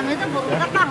Kami itu burung ketang.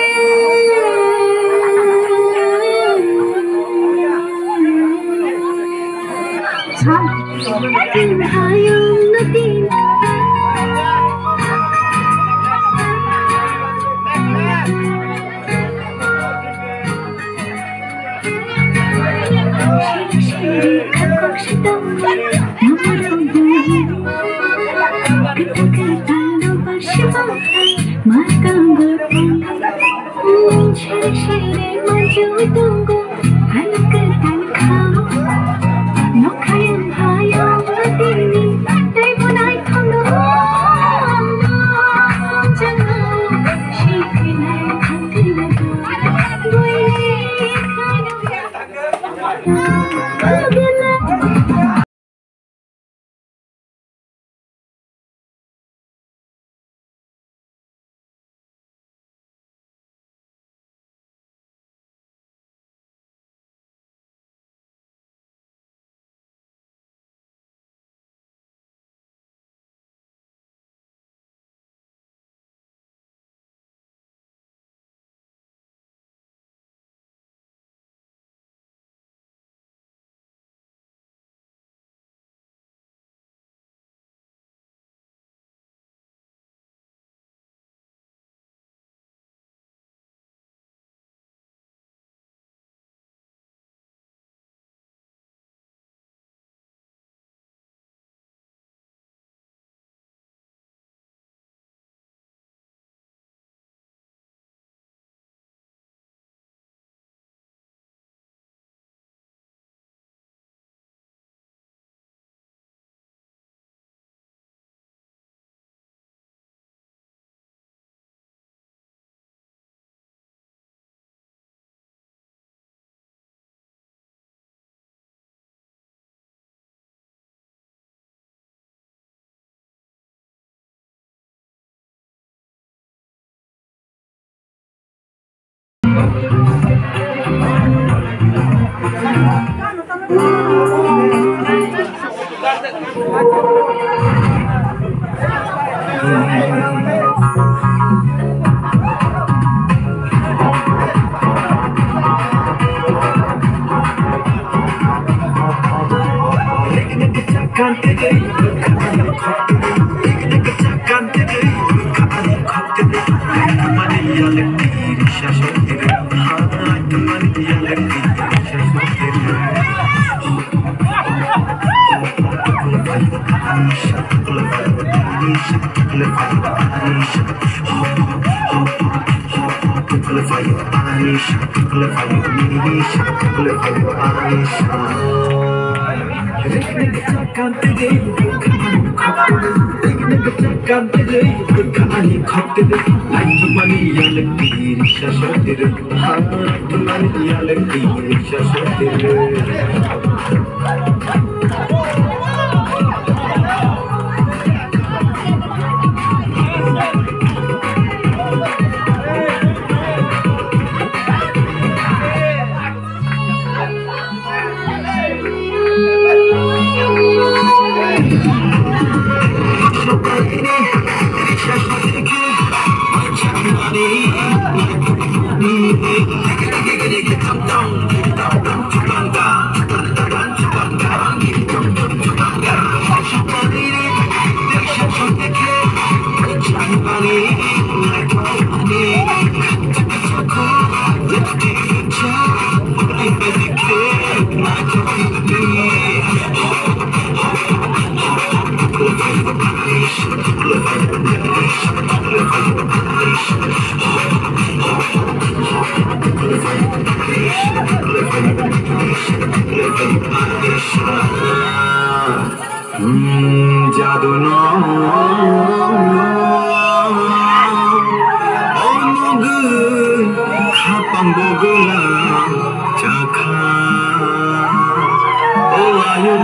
Jadoo no.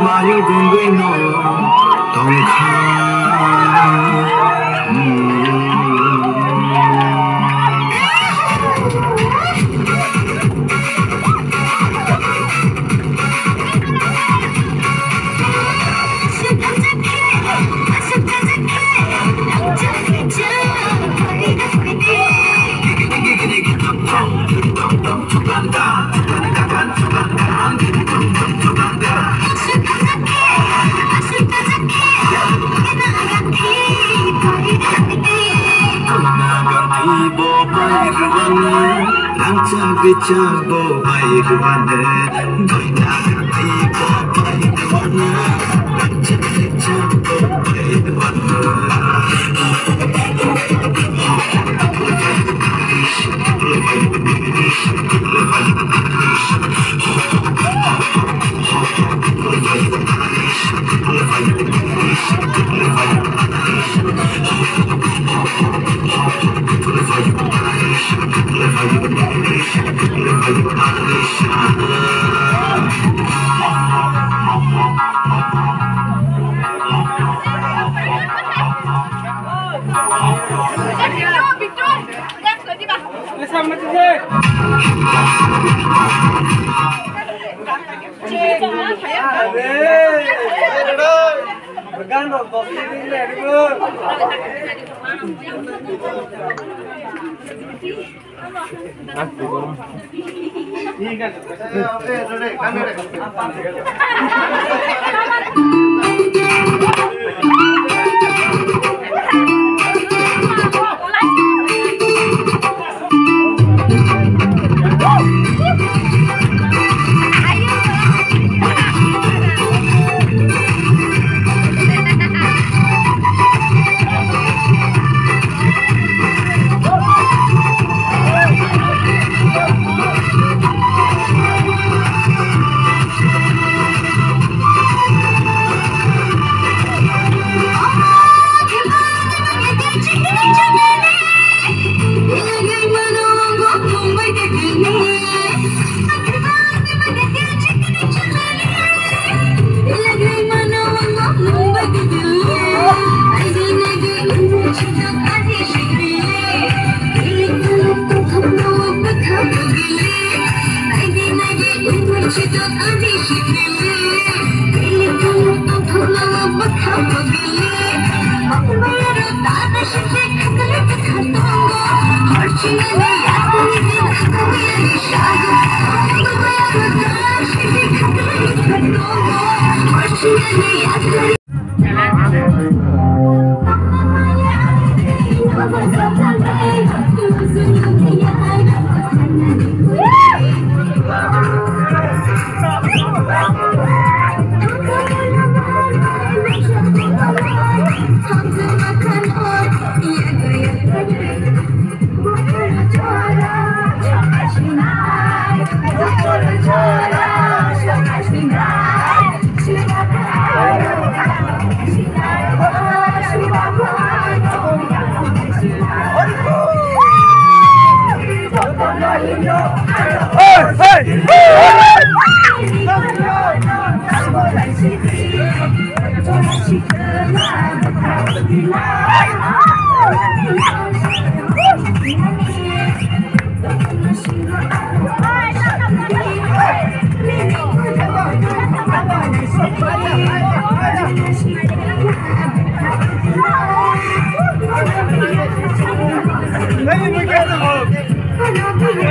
많이 든게 Jambu bayi duane, doina ngerti bayi duane, jambu bayi duane.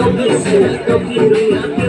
Don't be silly, don't be silly.